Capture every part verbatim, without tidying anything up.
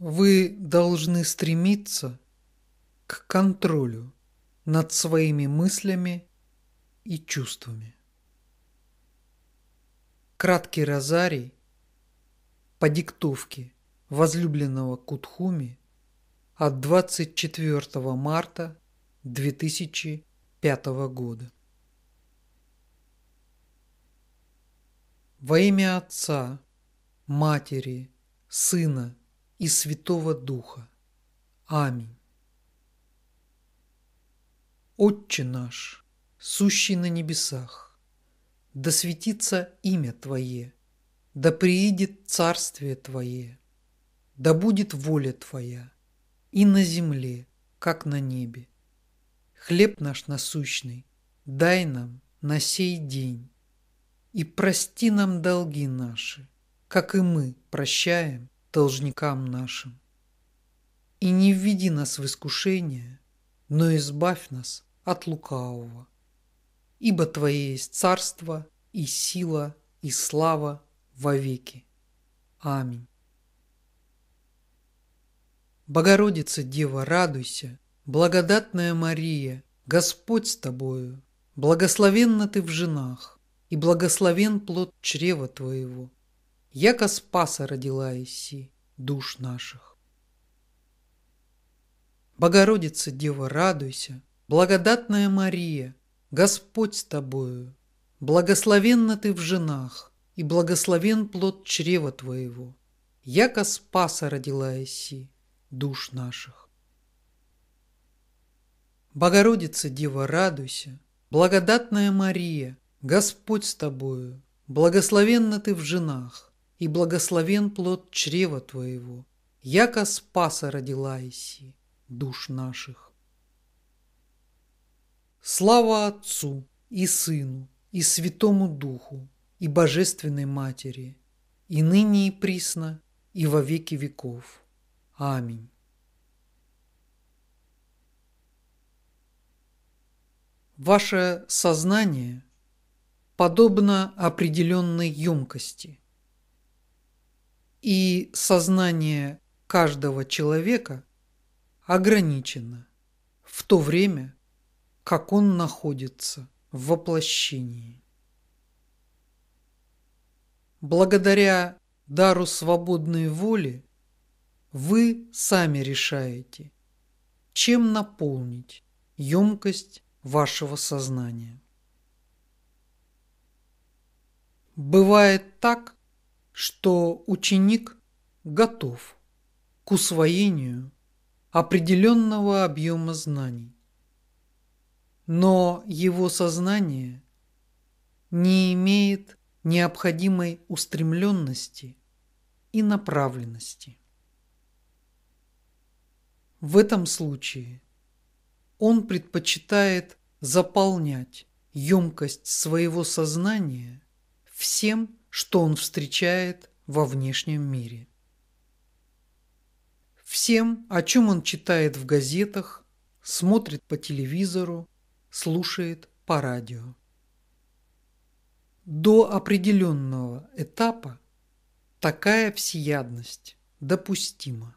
Вы должны стремиться к контролю над своими мыслями и чувствами. Краткий розарий по диктовке возлюбленного Кутхуми от двадцать четвёртого марта две тысячи пятого года. Во имя Отца, Матери, Сына и Святого Духа. Аминь. Отче наш, сущий на небесах, да светится имя Твое, да приидет Царствие Твое, да будет воля Твоя и на земле, как на небе. Хлеб наш насущный дай нам на сей день, и прости нам долги наши, как и мы прощаем должникам нашим. И не введи нас в искушение, но избавь нас от лукавого. Ибо Твое есть царство, и сила, и слава вовеки. Аминь. Богородица Дева, радуйся, благодатная Мария, Господь с тобою, благословенна ты в женах, и благословен плод чрева твоего. Яко Спаса родила еси душ наших. Богородица Дева, радуйся, благодатная Мария, Господь с тобою, благословенна ты в женах, и благословен плод чрева твоего. Яко Спаса родила еси душ наших. Богородица Дева, радуйся, благодатная Мария, Господь с тобою, благословенна ты в женах, и благословен плод чрева твоего, яко Спаса родила еси душ наших. Слава Отцу и Сыну и Святому Духу и Божественной Матери, и ныне и присно, и во веки веков. Аминь. Ваше сознание подобно определенной емкости, и сознание каждого человека ограничено в то время, как он находится в воплощении. Благодаря дару свободной воли вы сами решаете, чем наполнить емкость вашего сознания. Бывает так, что ученик готов к усвоению определенного объема знаний, но его сознание не имеет необходимой устремленности и направленности. В этом случае он предпочитает заполнять емкость своего сознания всем, что он встречает во внешнем мире. Всем, о чем он читает в газетах, смотрит по телевизору, слушает по радио. До определенного этапа такая всеядность допустима,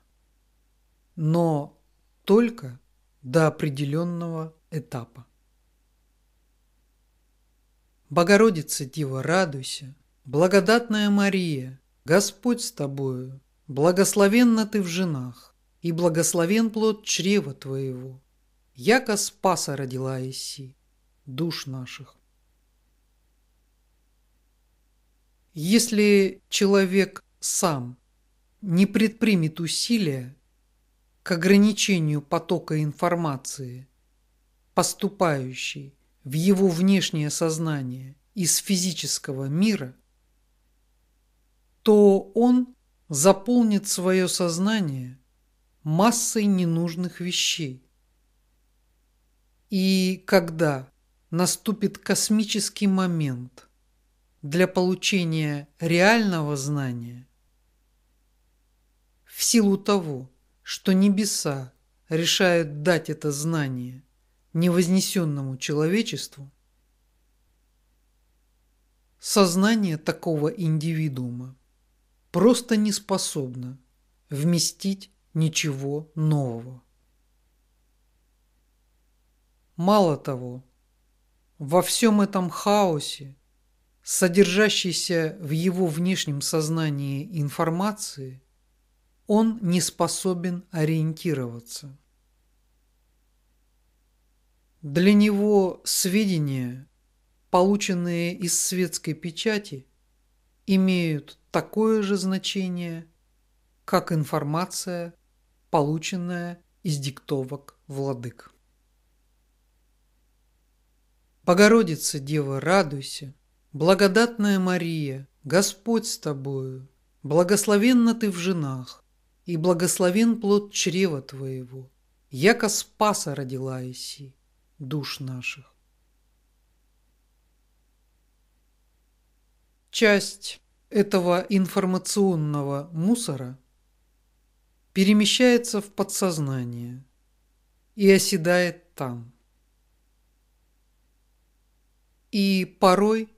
но только до определенного этапа. Богородица Дева, радуйся, благодатная Мария, Господь с тобою, благословенна ты в женах, и благословен плод чрева твоего, яко Спаса родила еси душ наших. Если человек сам не предпримет усилия к ограничению потока информации, поступающей в его внешнее сознание из физического мира, то он заполнит свое сознание массой ненужных вещей. И когда наступит космический момент для получения реального знания, в силу того, что небеса решают дать это знание невознесенному человечеству, сознание такого индивидуума просто не способно вместить ничего нового. Мало того, во всем этом хаосе, содержащейся в его внешнем сознании информации, он не способен ориентироваться. Для него сведения, полученные из светской печати, имеют такое же значение, как информация, полученная из диктовок владык. Богородица Дева, радуйся, благодатная Мария, Господь с тобою, благословенна ты в женах, и благословен плод чрева твоего, яко Спаса родила еси душ наших. Часть этого информационного мусора перемещается в подсознание и оседает там. И порой,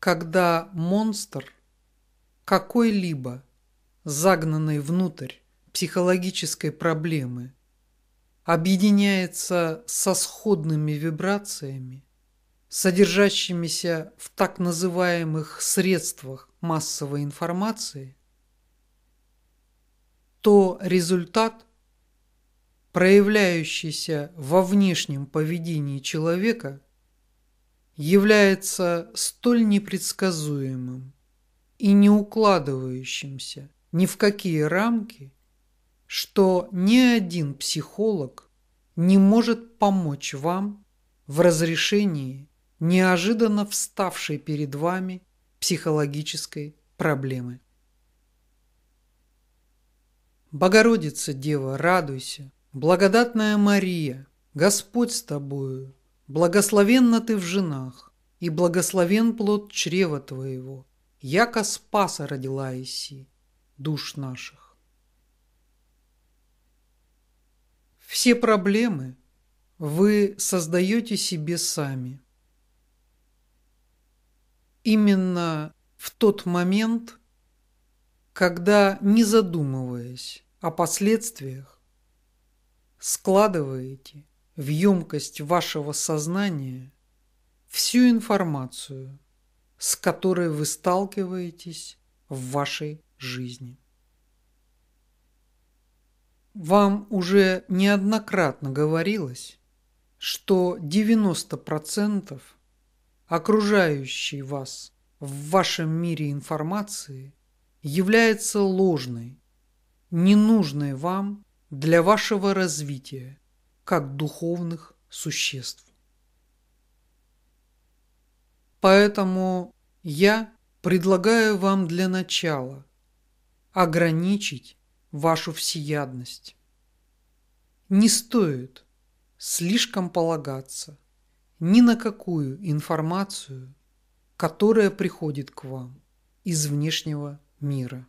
когда монстр какой-либо, загнанный внутрь психологической проблемы, объединяется со сходными вибрациями, содержащимися в так называемых средствах массовой информации, то результат, проявляющийся во внешнем поведении человека, является столь непредсказуемым и не укладывающимся ни в какие рамки, что ни один психолог не может помочь вам в разрешении неожиданно вставшей перед вами психологической проблемы. Богородица, Дева, радуйся, благодатная Мария, Господь с тобою, благословенна ты в женах, и благословен плод чрева твоего, яко Спаса родила еси душ наших. Все проблемы вы создаете себе сами. Именно в тот момент, когда, не задумываясь о последствиях, складываете в емкость вашего сознания всю информацию, с которой вы сталкиваетесь в вашей жизни. Вам уже неоднократно говорилось, что девяносто процентов окружающей вас в вашем мире информации является ложной, ненужной вам для вашего развития как духовных существ. Поэтому я предлагаю вам для начала ограничить вашу всеядность. Не стоит слишком полагаться ни на какую информацию, которая приходит к вам из внешнего мира.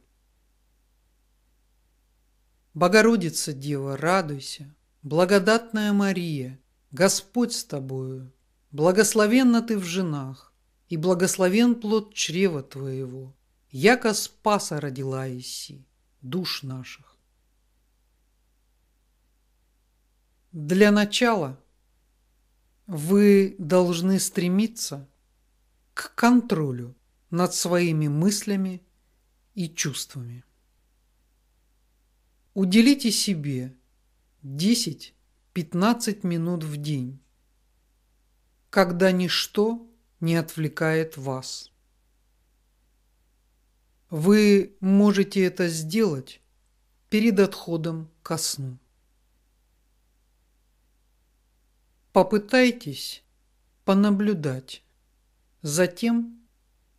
Богородица, Дева, радуйся, благодатная Мария, Господь с тобою, благословенна ты в женах, и благословен плод чрева твоего, яко Спаса родила еси душ наших. Для начала вы должны стремиться к контролю над своими мыслями и чувствами. Уделите себе десять-пятнадцать минут в день, когда ничто не отвлекает вас. Вы можете это сделать перед отходом ко сну. Попытайтесь понаблюдать за тем,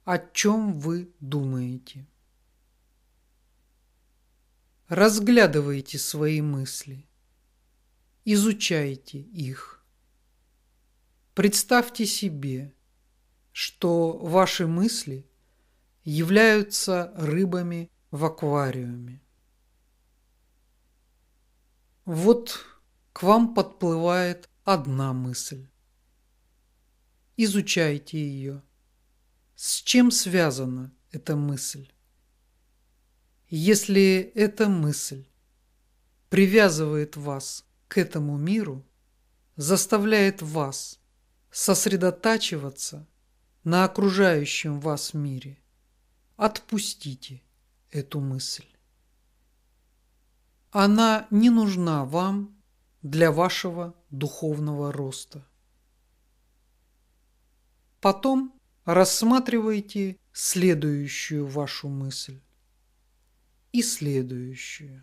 о чем вы думаете. Разглядывайте свои мысли. Изучайте их. Представьте себе, что ваши мысли являются рыбами в аквариуме. Вот к вам подплывает одна мысль. Изучайте ее. С чем связана эта мысль? Если эта мысль привязывает вас к этому миру, заставляет вас сосредотачиваться на окружающем вас мире, отпустите эту мысль. Она не нужна вам для вашего духовного роста. Потом рассматривайте следующую вашу мысль и следующую.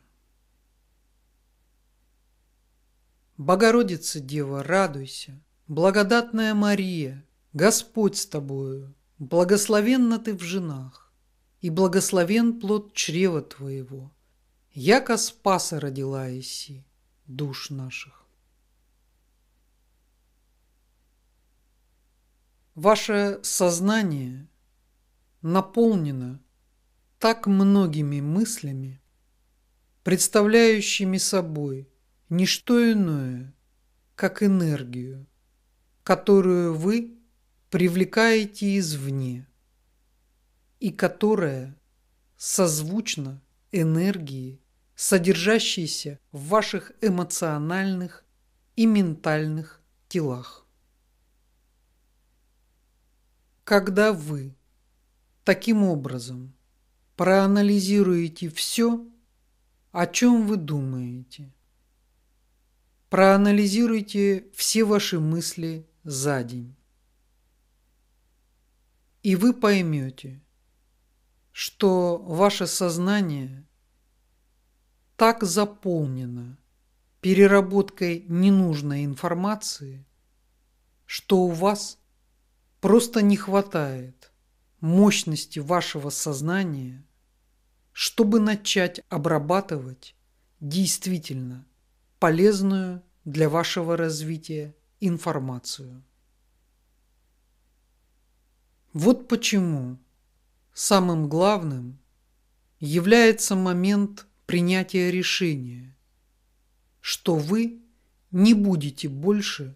Богородица, Дева, радуйся, благодатная Мария, Господь с тобою, благословенна ты в женах, и благословен плод чрева твоего, яко Спаса родила еси душ наших. Ваше сознание наполнено так многими мыслями, представляющими собой не что иное, как энергию, которую вы привлекаете извне и которая созвучна энергии, содержащейся в ваших эмоциональных и ментальных телах. Когда вы таким образом проанализируете все, о чем вы думаете, проанализируйте все ваши мысли за день, и вы поймете, что ваше сознание так заполнено переработкой ненужной информации, что у вас просто не хватает мощности вашего сознания, чтобы начать обрабатывать действительно полезную для вашего развития информацию. Вот почему самым главным является момент принятия решения, что вы не будете больше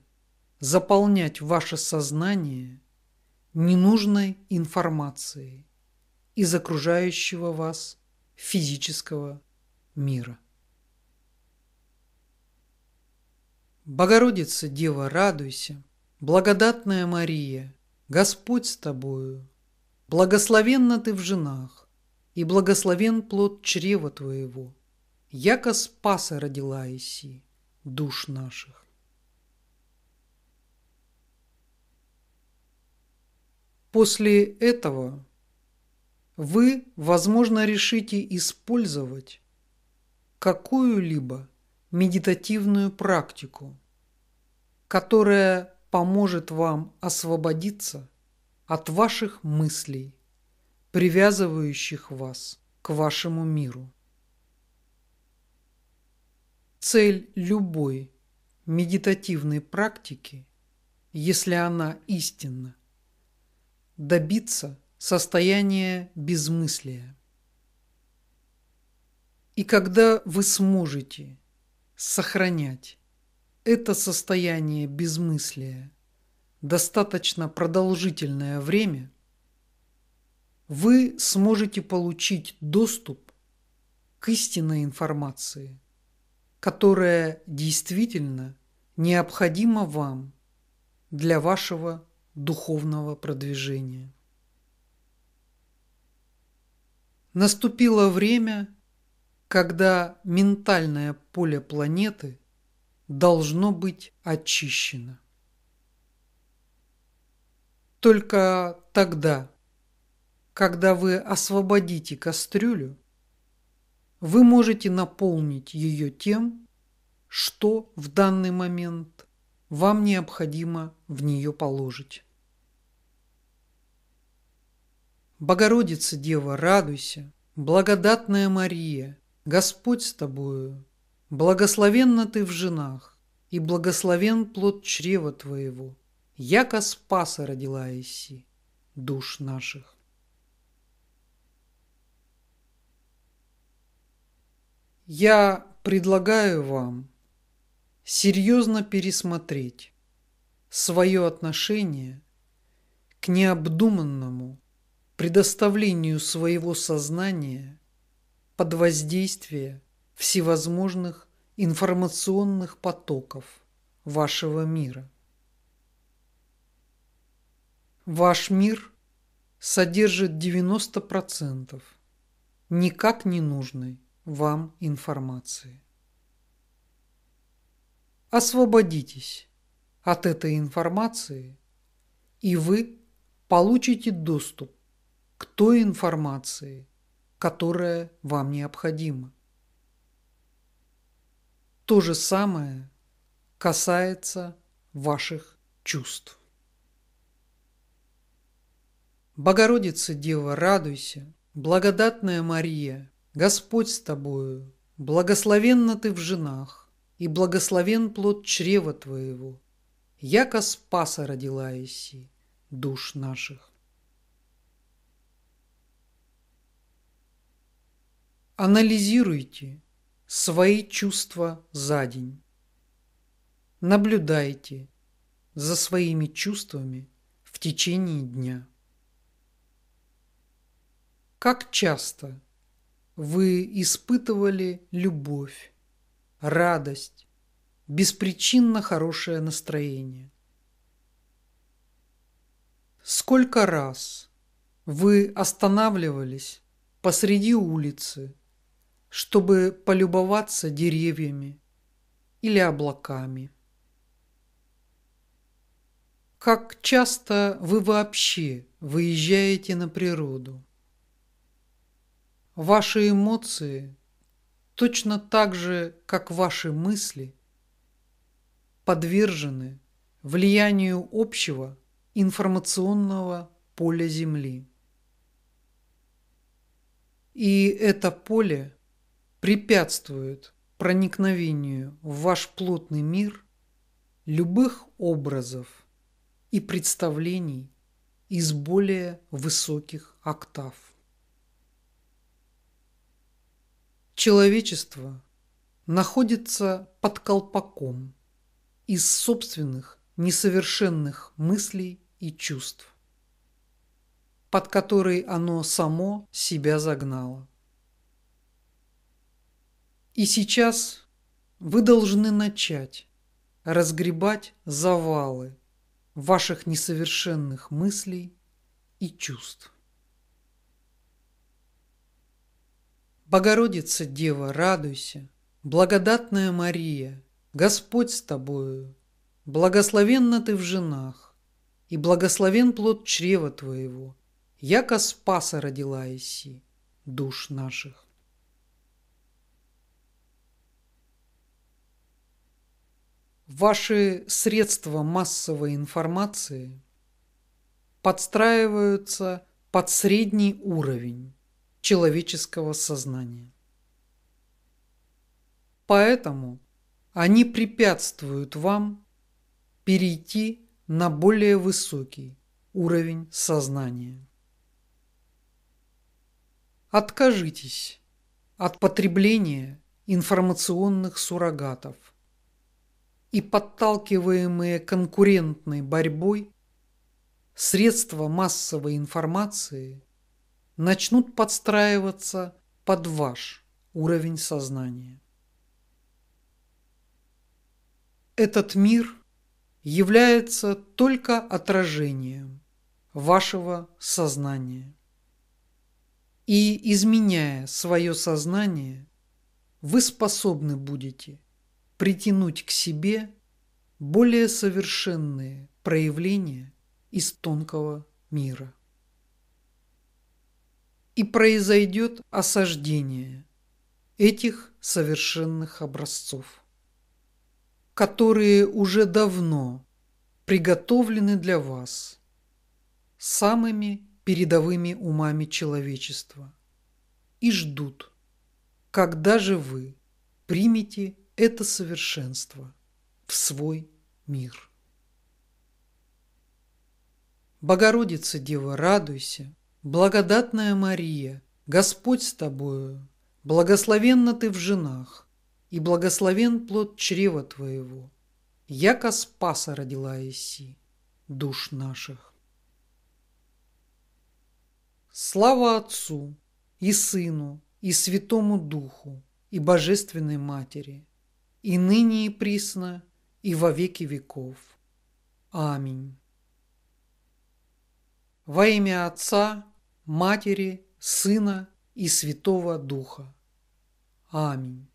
заполнять ваше сознание ненужной информацией из окружающего вас физического мира. Богородица, Дева, радуйся, благодатная Мария, Господь с тобою, благословенна ты в женах, и благословен плод чрева твоего, яко спаса родила еси душ наших. После этого вы, возможно, решите использовать какую-либо медитативную практику, которая поможет вам освободиться от ваших мыслей, привязывающих вас к вашему миру. Цель любой медитативной практики, если она истинна, добиться состояния безмыслия. И когда вы сможете сохранять это состояние безмыслия достаточно продолжительное время, вы сможете получить доступ к истинной информации, которая действительно необходима вам для вашего духовного продвижения. Наступило время, когда ментальное поле планеты должно быть очищено. Только тогда, когда вы освободите кастрюлю, вы можете наполнить ее тем, что в данный момент вам необходимо в нее положить. Богородица, Дева, радуйся, благодатная Мария, Господь с тобою, благословенна ты в женах, и благословен плод чрева твоего, яко спаса родила еси душ наших. Я предлагаю вам серьезно пересмотреть свое отношение к необдуманному предоставлению своего сознания под воздействие всевозможных информационных потоков вашего мира. Ваш мир содержит девяносто процентов никак не нужной вам информации. Освободитесь от этой информации, и вы получите доступ к той информации, которая вам необходима. То же самое касается ваших чувств. Богородица, Дева, радуйся, благодатная Мария, Господь с тобою, благословенна ты в женах, и благословен плод чрева твоего, яко спаса родила еси душ наших. Анализируйте свои чувства за день. Наблюдайте за своими чувствами в течение дня. Как часто вы испытывали любовь, радость, беспричинно хорошее настроение? Сколько раз вы останавливались посреди улицы, чтобы полюбоваться деревьями или облаками? Как часто вы вообще выезжаете на природу? Ваши эмоции, точно так же, как ваши мысли, подвержены влиянию общего информационного поля Земли. И это поле препятствует проникновению в ваш плотный мир любых образов и представлений из более высоких октав. Человечество находится под колпаком из собственных несовершенных мыслей и чувств, под который оно само себя загнало. И сейчас вы должны начать разгребать завалы ваших несовершенных мыслей и чувств. Богородица Дева, радуйся, благодатная Мария, Господь с тобою, благословенна ты в женах, и благословен плод чрева твоего, яко Спаса родила еси душ наших. Ваши средства массовой информации подстраиваются под средний уровень человеческого сознания. Поэтому они препятствуют вам перейти на более высокий уровень сознания. Откажитесь от потребления информационных суррогатов и, подталкиваемые конкурентной борьбой, средства массовой информации начнут подстраиваться под ваш уровень сознания. Этот мир является только отражением вашего сознания. И, изменяя свое сознание, вы способны будете притянуть к себе более совершенные проявления из тонкого мира. И произойдет осаждение этих совершенных образцов, которые уже давно приготовлены для вас самыми передовыми умами человечества и ждут, когда же вы примете это совершенство в свой мир. Богородица Дева, радуйся, благодатная Мария, Господь с тобою, благословенна ты в женах, и благословен плод чрева твоего, яко Спаса родила еси душ наших. Слава Отцу и Сыну и Святому Духу и Божественной Матери, и ныне и присно, и во веки веков. Аминь. Во имя Отца, Матери, Сына и Святого Духа. Аминь.